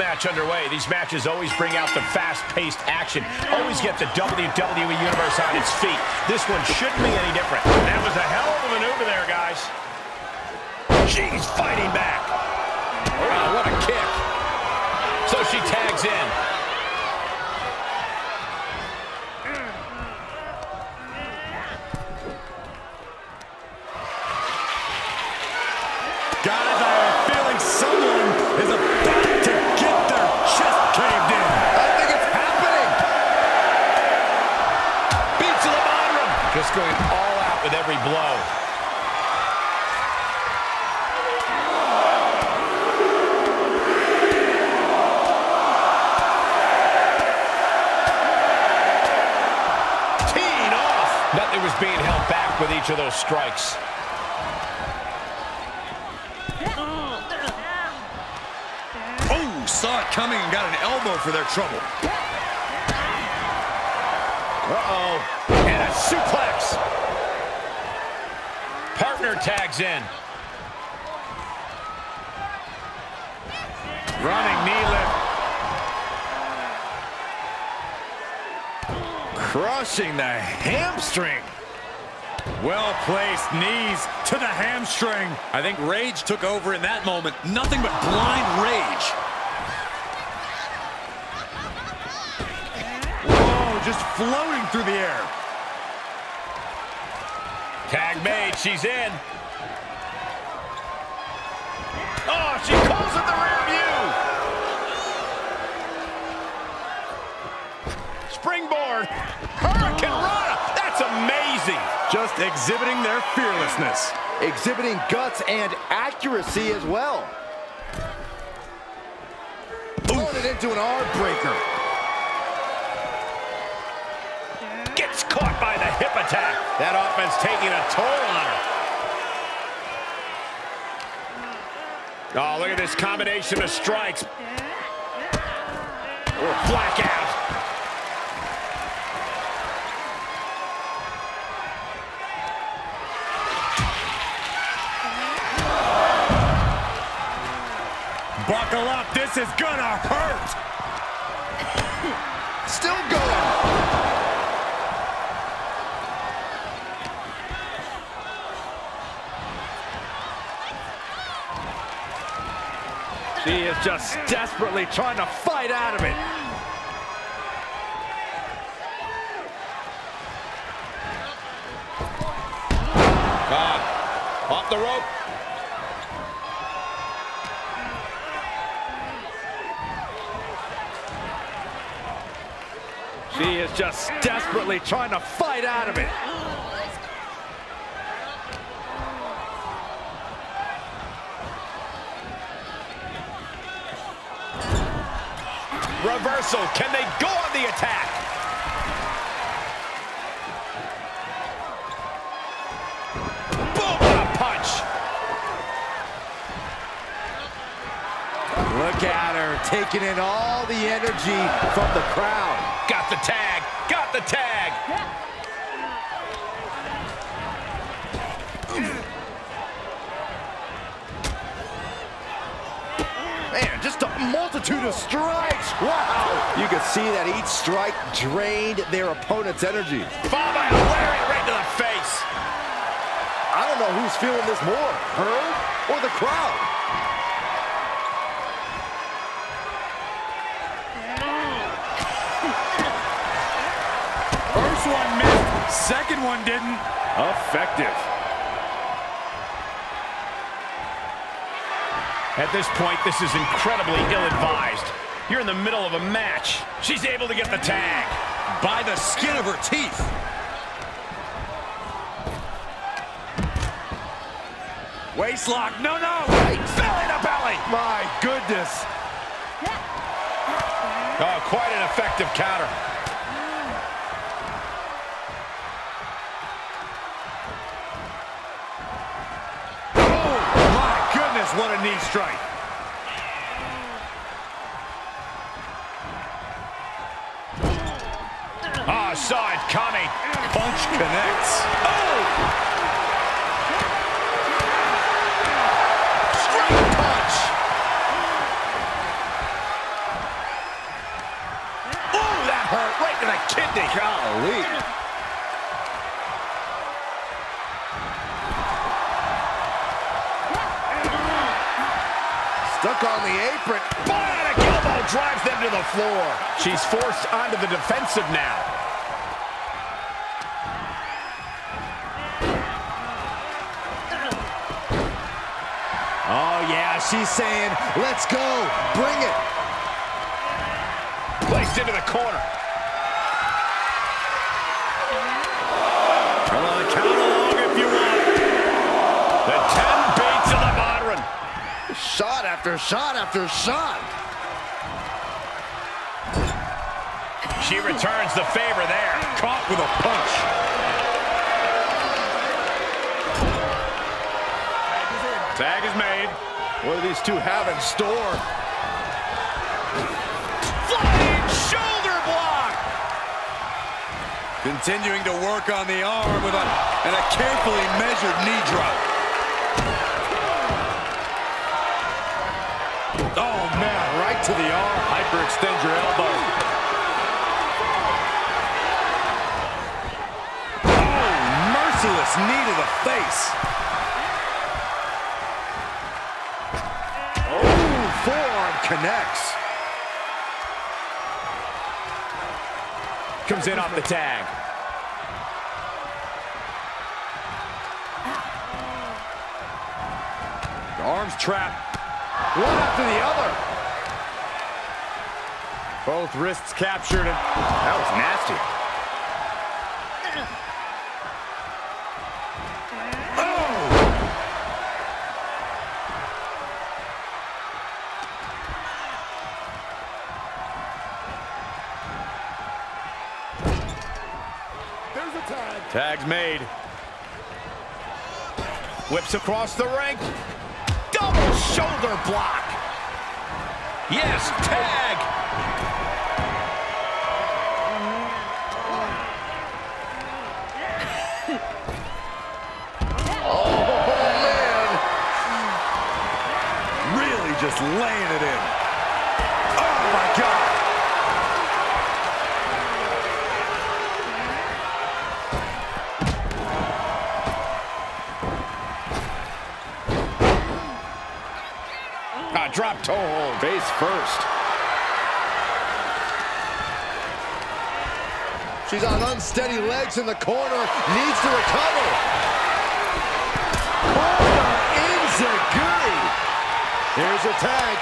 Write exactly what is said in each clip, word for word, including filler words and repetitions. match underway. These matches always bring out the fast-paced action. Always get the W W E Universe on its feet. This one shouldn't be any different. That was a hell of a maneuver there, guys. She's fighting back. Wow, what a kick. So she tags in. Guys, I have a feeling someone is about to get their chest caved in. I think it's happening. Beats to the bottom. Just going all out with every blow. Nothing was being held back with each of those strikes. Oh, saw it coming and got an elbow for their trouble. Uh-oh. And a suplex. Partner tags in. Running knee lift. Crushing the hamstring. Well-placed knees to the hamstring. I think rage took over in that moment. Nothing but blind rage. Whoa, just floating through the air. Tag made, she's in. Oh, she calls it the rear view. Springboard. Hurricane Rana. That's amazing. Just exhibiting their fearlessness. Exhibiting guts and accuracy as well. Throwing it into an arm breaker. Gets caught by the hip attack. That offense taking a toll on her. Oh, look at this combination of strikes. Blackout. Buckle up, this is gonna hurt. Still going. She is just desperately trying to fight out of it. God, off the rope. She is just desperately trying to fight out of it. Reversal. Can they go on the attack? Boom! What a punch. Look at her taking in all the energy from the crowd. Got the tag, got the tag. Man, just a multitude of strikes, wow. You could see that each strike drained their opponent's energy. Followed by a lariat right to the face. I don't know who's feeling this more, her or the crowd. First one missed, second one didn't. Effective. At this point, this is incredibly ill-advised. You're in the middle of a match. She's able to get the tag. By the skin of her teeth. Waist lock, no, no. Right. Belly to belly. My goodness. Oh, quite an effective counter. What a knee strike. Ah, oh, saw it coming. Punch connects. Oh! Straight punch. kidney. Golly. Stuck on the apron. Bionic elbow drives them to the floor. She's forced onto the defensive now. Oh, yeah, she's saying, let's go, bring it. Placed into the corner. Come on, count along if you want. The ten beats of the modern. Shot after shot after shot. She returns the favor there. Caught with a punch. Tag is made. What do these two have in store? Flying shoulder block! Continuing to work on the arm with a, and a carefully measured knee drop. Oh, man, right to the arm. Hyperextend your elbow. Oh, merciless knee to the face. Connects. Comes in off the tag. The arms trapped. One after the other. Both wrists captured. And that was nasty. Tag's made. Whips across the ring. Double shoulder block. Yes, tag. Oh, man. Really just laying it in. Oh, my God. Drop toe hold. Face first. She's on unsteady legs in the corner. Needs to recover. Corner Inzaguri. Here's a tag.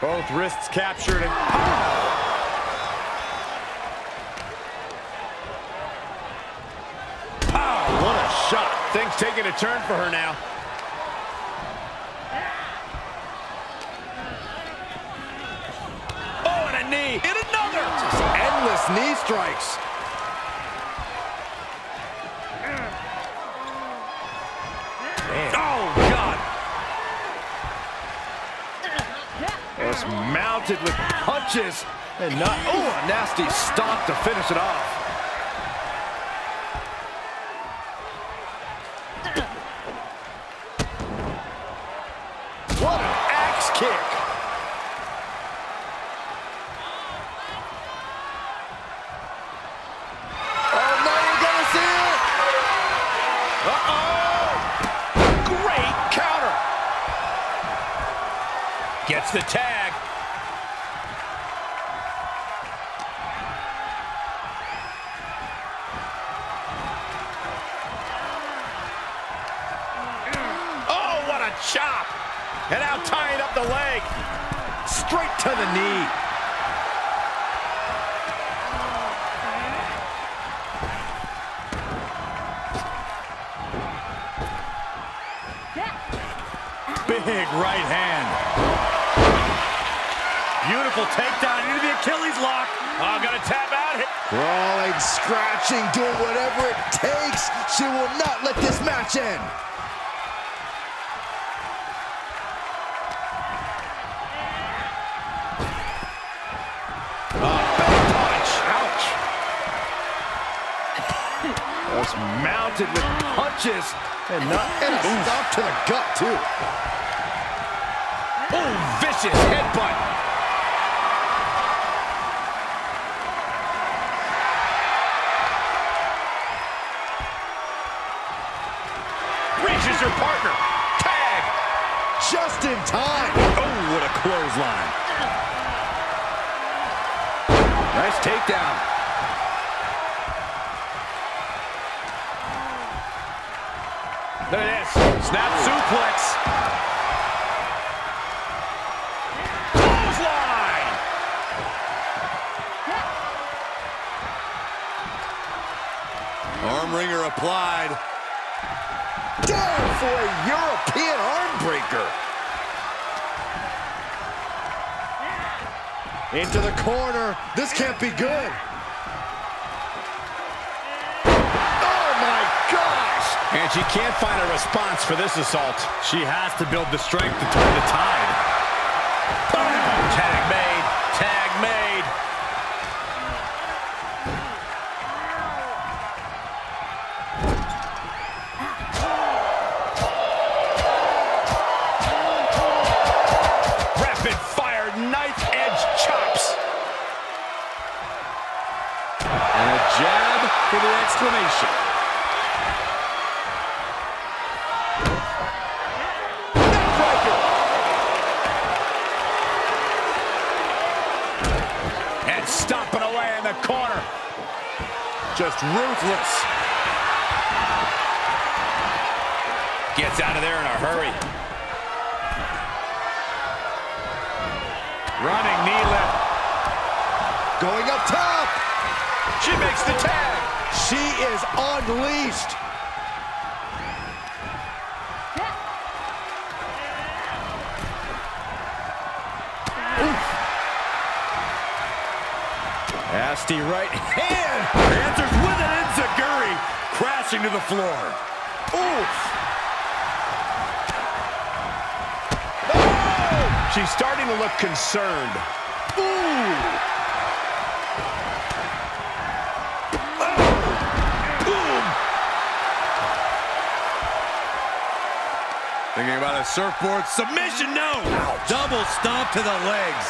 Both wrists captured. And things taking a turn for her now. Oh, and a knee. And another. Just endless knee strikes. Man. Oh, God. It's mounted with punches. And not. Oh, a nasty stomp to finish it off. Gets the tag. Oh, what a chop. And now tying up the leg. Straight to the knee. Big right hand. Beautiful takedown into the Achilles lock. I'm gonna tap out here. Crawling, scratching, doing whatever it takes. She will not let this match end. Oh, back punch. Ouch. That's mounted with punches. And, not, and a Ooh. stop to the gut, too. Oh, vicious headbutt. Reaches her partner. Tag. Just in time. Oh, what a clothesline. Nice takedown. Look at this. Snap oh. suplex. Clothesline. Arm ringer applied. Down for a European arm breaker. Into the corner. This can't be good. And she can't find a response for this assault. She has to build the strength to turn the tide. Boom! Tag made. Tag made. Rapid fire knife edge chops. And a jab for the exclamation. Stomping away in the corner. Just ruthless. Gets out of there in a hurry. Running knee lift. Going up top. She makes the tag. She is unleashed. Nasty right hand. Answers with an enziguri. Crashing to the floor. Oof. Oh! She's starting to look concerned. Ooh. Oh! Boom. Thinking about a surfboard submission. No. Ouch. Double stomp to the legs.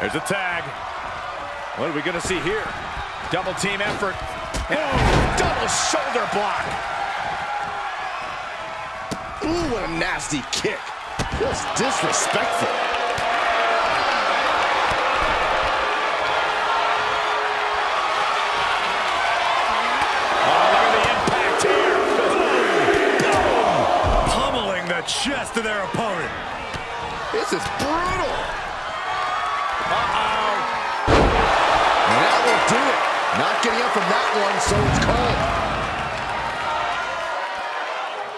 There's a tag. What are we going to see here? Double team effort. And oh, double shoulder block. Ooh, what a nasty kick. Just disrespectful. Oh, look at the impact here. Boom. Pummeling the chest of their opponent. This is brutal. Uh-oh. And that will do it. Not getting up from that one, so it's called.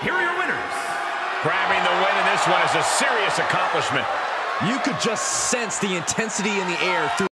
Here are your winners. Grabbing the win in this one is a serious accomplishment. You could just sense the intensity in the air through